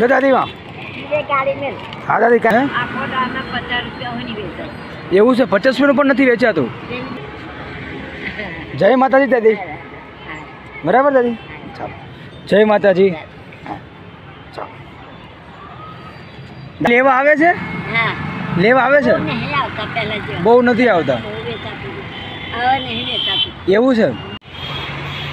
ले दादी वहाँ गाड़ी में हाँ दादी क्या है એવું છે 50 રૂપિયા પણ નથી વેચાતું જય માતાજી દાદી બરાબર દાદી જય માતાજી લેવા આવે છે લેવા આવે છે બહુ નથી આવતા એવું છે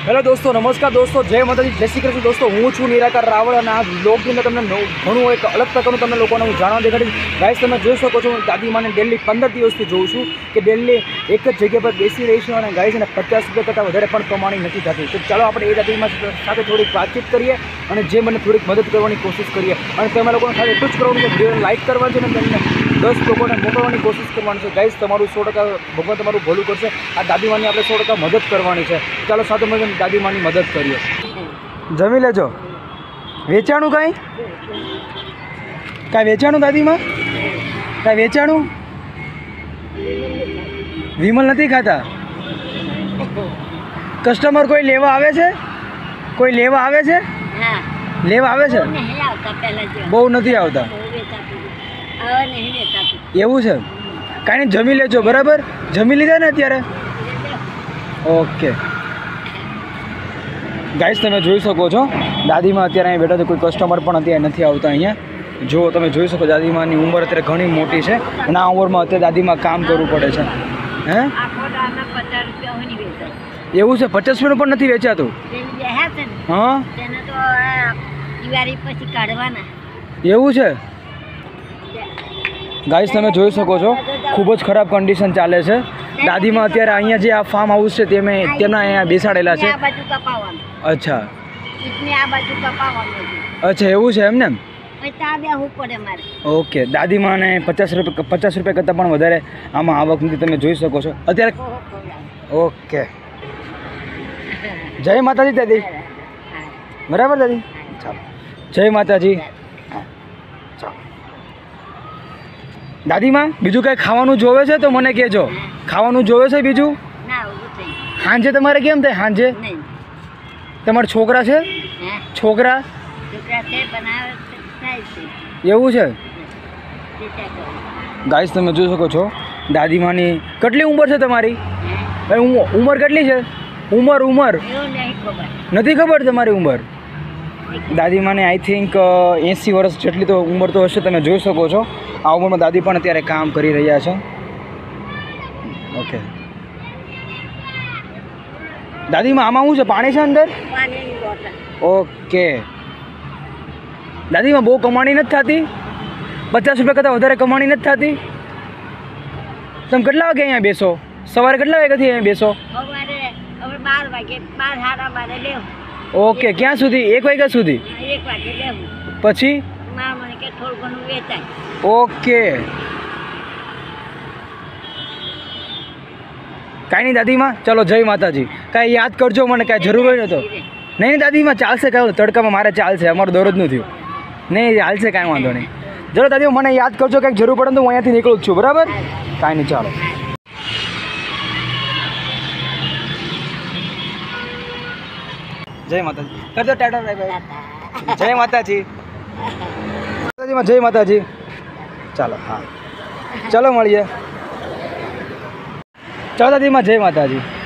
हेलो दोस्तों नमस्कार दोस्तों जय माताजी जय श्री कृष्ण दोस्तों हूँ छू निराकार रावल और आज ब्लॉग की अंदर तुमने घणु एक अलग प्रकार तुमने लोगों ने जाणवा देखाड़ी गाइस तुम जोई शको छो दादी माने डेली 15 दिवस थी जोऊं छूं कि डेली एक ज जगह पर बेसी रही छे और गाइस ने 50 रुपया करता वधारे पण कमाणी नथी थती तो चलो आपणे ए दादी मां साथे थोड़ी बातचीत करिए और जे मने थोड़ी मदद करवानी कोशिश करिए और तमे लोगों ने खाली कुछ करवानी छे वीडियो लाइक करवा छे ने दस लोगों ने मोकलवानी कोशिश करवानी छे गाइस तमारू 100% भगवान तमारू भलू करशे आ दादी मां ने आपणे 100% मदद करवानी छे चलो साथे मने दादी मानी मदद करिए जमी लेजो वेचाणु कहीं क्या वेचाणु दादी माँ क्या वेचाणु विमल नहीं खाता कस्टमर कोई लेवा आवे छे कोई लेवा आवे छे लेवा आवे छे बहु नहीं आता एवं है कहीं नहीं जमी लेजो बराबर जमी लीधा ने अत्यारे ओके गाइस તમે જોઈ શકો છો દાદીમાં અત્યારે અહીં બેઠા તો કોઈ કસ્ટમર પણ અત્યારે નથી આવતા અહીંયા જો તમે જોઈ શકો દાદીમાની ઉંમર અત્યારે ઘણી મોટી છે અને આ ઉંમરમાં અત્યારે દાદીમાં કામ કરવું પડે છે હે આખો દાના 50 રૂપિયા હોય ની વેચાય એવું છે 50 રૂપિયા પણ નથી વેચાતું હા તેને તો દિવાળી પછી કાઢવાના એવું છે गाइस તમે જોઈ શકો છો ખૂબ જ ખરાબ કન્ડિશન ચાલે છે દાદીમાં અત્યારે અહીંયા જે આ ફાર્મ હાઉસ છે તેમે તેના અહીંયા બેસાડેલા છે આ બાજુ કપાવવાનું અચ્છા એટલે આ બાજુ કપાવવાનું અચ્છા એવું છે એમ ને પૈસા બે હું પડે મારે ઓકે દાદીમાને 50 રૂપિયા કરતાં પણ વધારે આમાં આવક નથી તમે જોઈ શકો છો અત્યારે ઓકે જય માતાજી દાદી બરાબર દાદી ચાલો જય માતાજી दादी माँ बीजू कहीं खावानू जोवे छे तो मने कहेजो खावानू जोवे छे बीजू हांजे तमारे केम थाय हांजे तमारा छोकरा छे छोकरा एवुं छे गाइस तमे जोई शको छो दादी माँ नी केटली उमर छे तमारी उमर केटली छे उमर उमर नथी खबर तमारी उमर दादी माँ ने आई थिंक 80 वर्ष जेटली तो उमर तो हशे तमे जोई शको छो आ उमर में दादी पण अत्यारे काम करी रह्या छे ओके दादी मां आमां हुं छे पाणी छे अंदर पाणी नी बोतल ओके दादी मां बहु कमाणी नथी थाती 50 रुपया करता वधारे कमाणी नथी थाती तम કેટલા વાગે અહીંયા બેસો સવારે કેટલા વાગે થી અહીંયા બેસો સવારે હવે 12 વાગે 12:30 લેવ ઓકે ક્યાં સુધી 1 વાગ્યા સુધી 1 વાગે લેવ પછી માં મને કે થોડું ઘણું વેચાય ओके कहीं नहीं दादी माँ चलो जय माता जी कहीं याद करजो मैंने कहीं जरूर नहीं तो नहीं दादी माँ चाल से कहो तड़का में मारे चाल से अमर दौर नहीं थी नहीं चाल से कहीं वांधो नहीं चलो दादी मैंने याद करजो कहीं जरूर पड़े तो हूँ अहीं निकलूँ छूँ बराबर कहीं नहीं चलो जय माता जी कर दो टाटा बाय बाय जय माता जी माँ जय माता जी चलो हाँ चलो मिलिए चलो दादी माँ जय माता जी।